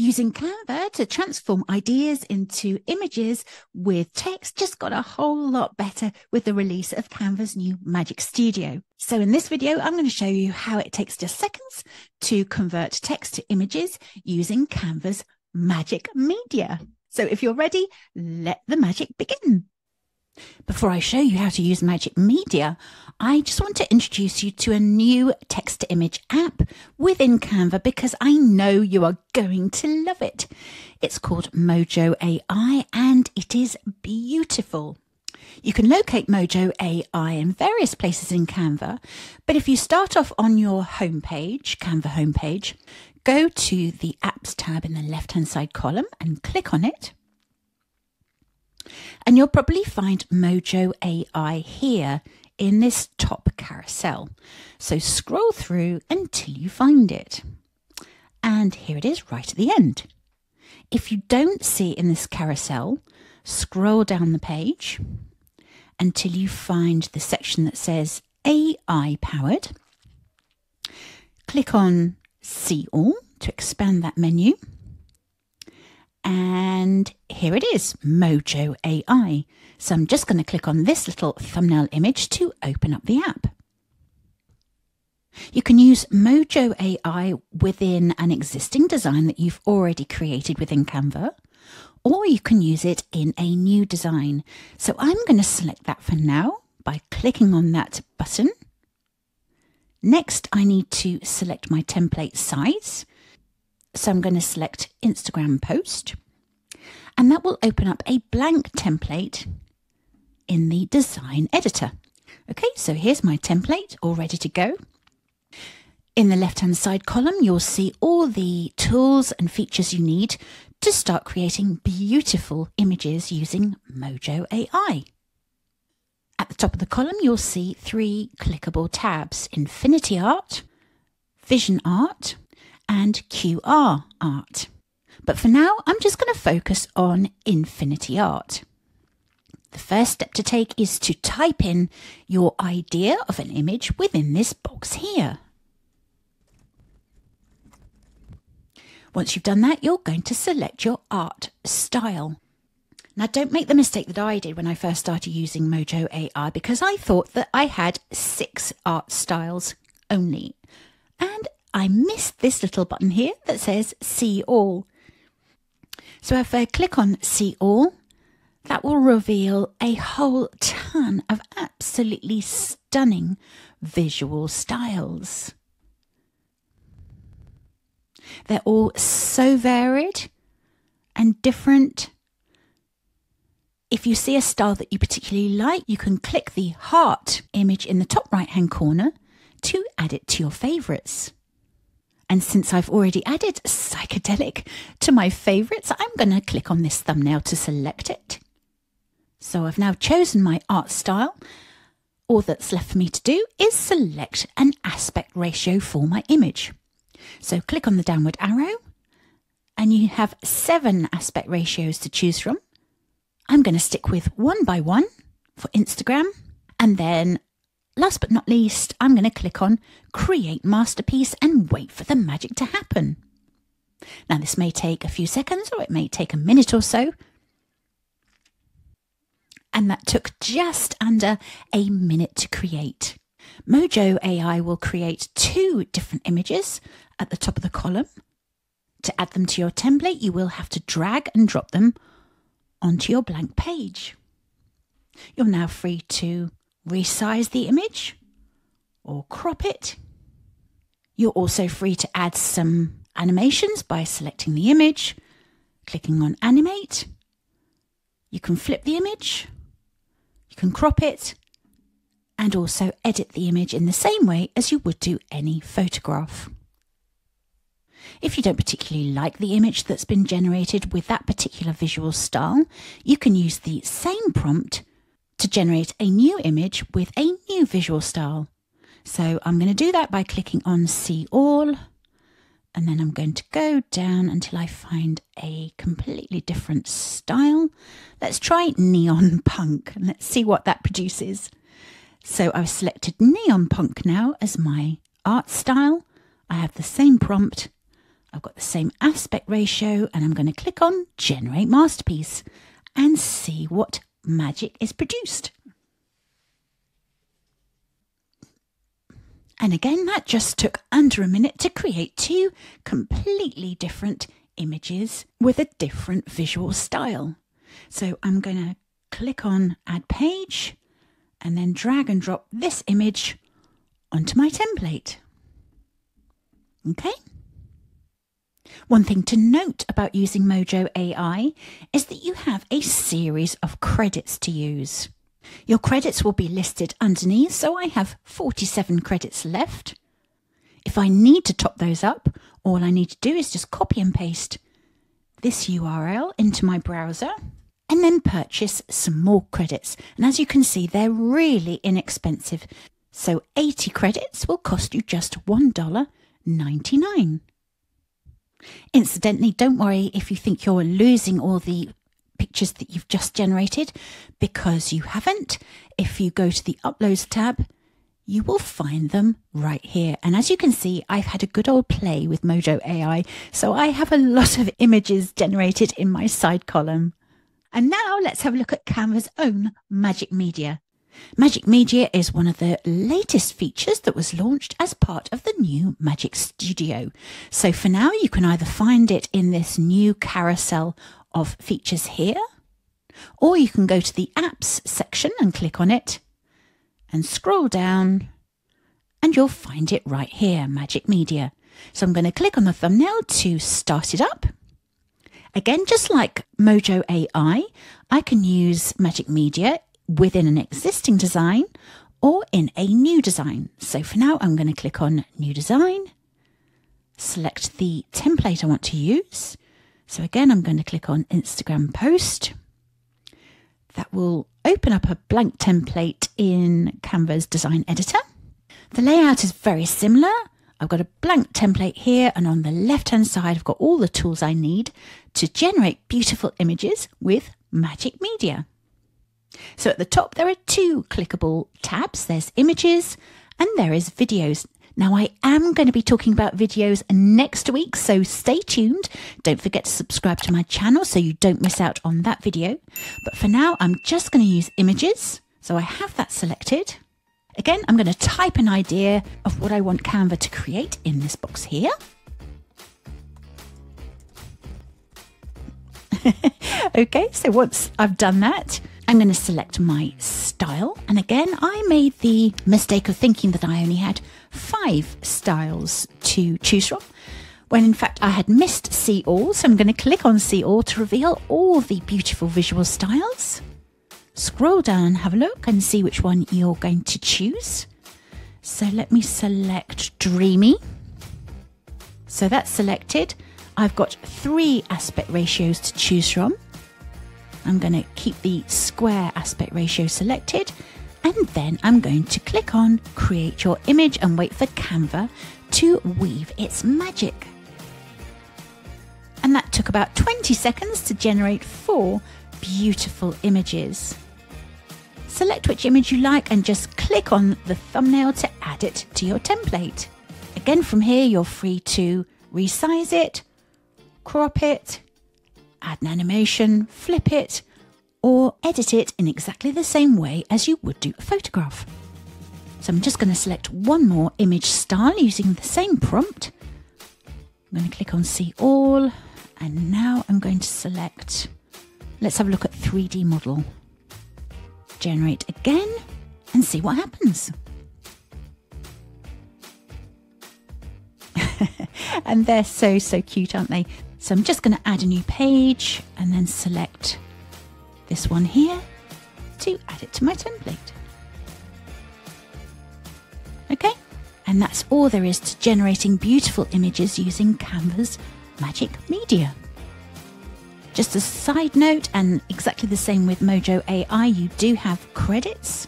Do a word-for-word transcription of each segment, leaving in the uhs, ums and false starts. Using Canva to transform ideas into images with text just got a whole lot better with the release of Canva's new Magic Studio. So in this video, I'm going to show you how it takes just seconds to convert text to images using Canva's Magic Media. So if you're ready, let the magic begin. Before I show you how to use Magic Media, I just want to introduce you to a new text-to-image app within Canva because I know you are going to love it. It's called Mojo A I and it is beautiful. You can locate Mojo A I in various places in Canva, but if you start off on your homepage, Canva homepage, go to the Apps tab in the left-hand side column and click on it. And you'll probably find Mojo A I here in this top carousel. So scroll through until you find it. And here it is right at the end. If you don't see it in this carousel, scroll down the page until you find the section that says A I powered. Click on See All to expand that menu. And here it is, Mojo A I. So I'm just going to click on this little thumbnail image to open up the app. You can use Mojo A I within an existing design that you've already created within Canva, or you can use it in a new design. So I'm going to select that for now by clicking on that button. Next, I need to select my template size. So I'm going to select Instagram post, and that will open up a blank template in the design editor. Okay, so here's my template all ready to go. In the left-hand side column, you'll see all the tools and features you need to start creating beautiful images using Mojo A I. At the top of the column, you'll see three clickable tabs: Infinity Art, Vision Art, and Q R art. But for now, I'm just going to focus on Infinity Art. The first step to take is to type in your idea of an image within this box here. Once you've done that, you're going to select your art style. Now, don't make the mistake that I did when I first started using Mojo A I, because I thought that I had six art styles only. And I missed this little button here that says See All. So if I click on See All, that will reveal a whole ton of absolutely stunning visual styles. They're all so varied and different. If you see a style that you particularly like, you can click the heart image in the top right hand corner to add it to your favourites. And since I've already added psychedelic to my favourites, I'm going to click on this thumbnail to select it. So I've now chosen my art style. All that's left for me to do is select an aspect ratio for my image. So click on the downward arrow and you have seven aspect ratios to choose from. I'm going to stick with one by one for Instagram, and then last but not least, I'm going to click on Create Masterpiece and wait for the magic to happen. Now, this may take a few seconds, or it may take a minute or so. And that took just under a minute to create. Mojo A I will create two different images at the top of the column. To add them to your template, you will have to drag and drop them onto your blank page. You're now free to resize the image or crop it. You're also free to add some animations by selecting the image, clicking on animate. You can flip the image, you can crop it, and also edit the image in the same way as you would do any photograph. If you don't particularly like the image that's been generated with that particular visual style, you can use the same prompt to generate a new image with a new visual style. So I'm going to do that by clicking on See All, and then I'm going to go down until I find a completely different style. Let's try Neon Punk and let's see what that produces. So I've selected Neon Punk now as my art style. I have the same prompt. I've got the same aspect ratio and I'm going to click on Generate Masterpiece and see what magic is produced. And again, that just took under a minute to create two completely different images with a different visual style. So I'm going to click on Add Page and then drag and drop this image onto my template. Okay. One thing to note about using Mojo A I is that you have a series of credits to use. Your credits will be listed underneath, so I have forty-seven credits left. If I need to top those up, all I need to do is just copy and paste this U R L into my browser and then purchase some more credits. And as you can see, they're really inexpensive. So eighty credits will cost you just one dollar ninety-nine. Incidentally, don't worry if you think you're losing all the pictures that you've just generated, because you haven't. If you go to the Uploads tab, you will find them right here. And as you can see, I've had a good old play with Mojo A I, so I have a lot of images generated in my side column. And now let's have a look at Canva's own Magic Media. Magic Media is one of the latest features that was launched as part of the new Magic Studio. So for now, you can either find it in this new carousel of features here, or you can go to the apps section and click on it and scroll down and you'll find it right here, Magic Media. So I'm going to click on the thumbnail to start it up. Again, just like Mojo A I, I can use Magic Media within an existing design or in a new design. So for now, I'm going to click on New Design, select the template I want to use. So again, I'm going to click on Instagram Post. That will open up a blank template in Canva's design editor. The layout is very similar. I've got a blank template here, and on the left-hand side, I've got all the tools I need to generate beautiful images with Magic Media. So at the top, there are two clickable tabs. There's Images and there is Videos. Now, I am going to be talking about videos next week, so stay tuned. Don't forget to subscribe to my channel so you don't miss out on that video. But for now, I'm just going to use Images. So I have that selected. Again, I'm going to type an idea of what I want Canva to create in this box here. Okay, so once I've done that, I'm going to select my style. And again, I made the mistake of thinking that I only had five styles to choose from, when in fact I had missed See All. So I'm going to click on See All to reveal all the beautiful visual styles. Scroll down and have a look and see which one you're going to choose. So let me select Dreamy. So that's selected. I've got three aspect ratios to choose from. I'm going to keep the square aspect ratio selected, and then I'm going to click on Create Your Image and wait for Canva to weave its magic. And that took about twenty seconds to generate four beautiful images. Select which image you like and just click on the thumbnail to add it to your template. Again, from here, you're free to resize it, crop it, add an animation, flip it, or edit it in exactly the same way as you would do a photograph. So I'm just going to select one more image style using the same prompt. I'm going to click on See All, and now I'm going to select, let's have a look at three D model. Generate again and see what happens. And they're so, so cute, aren't they? So I'm just going to add a new page and then select this one here to add it to my template. Okay, and that's all there is to generating beautiful images using Canva's Magic Media. Just a side note, and exactly the same with Mojo A I, you do have credits.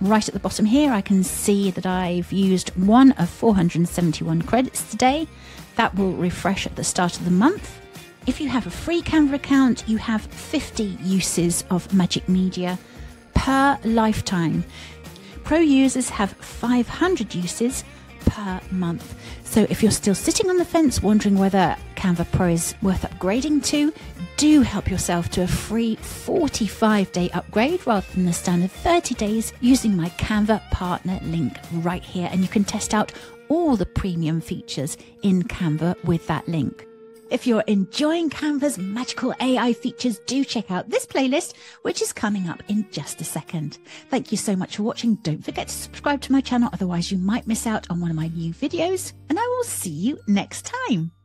Right at the bottom here, I can see that I've used one of four hundred seventy-one credits today. That will refresh at the start of the month. If you have a free Canva account, you have fifty uses of Magic Media per lifetime. Pro users have five hundred uses per month. So if you're still sitting on the fence wondering whether Canva Pro is worth upgrading to, do help yourself to a free forty-five day upgrade rather than the standard thirty days using my Canva partner link right here, and you can test out all the premium features in Canva with that link. If you're enjoying Canva's magical A I features, do check out this playlist, which is coming up in just a second. Thank you so much for watching. Don't forget to subscribe to my channel, otherwise you might miss out on one of my new videos, and I will see you next time.